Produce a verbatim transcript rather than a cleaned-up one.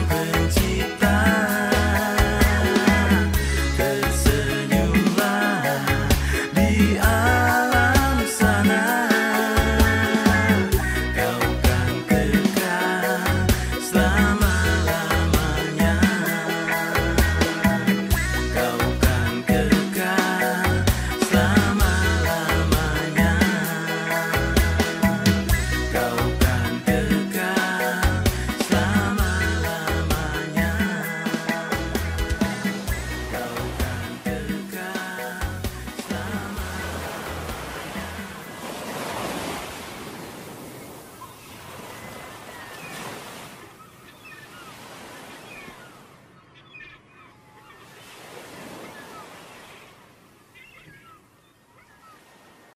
Sang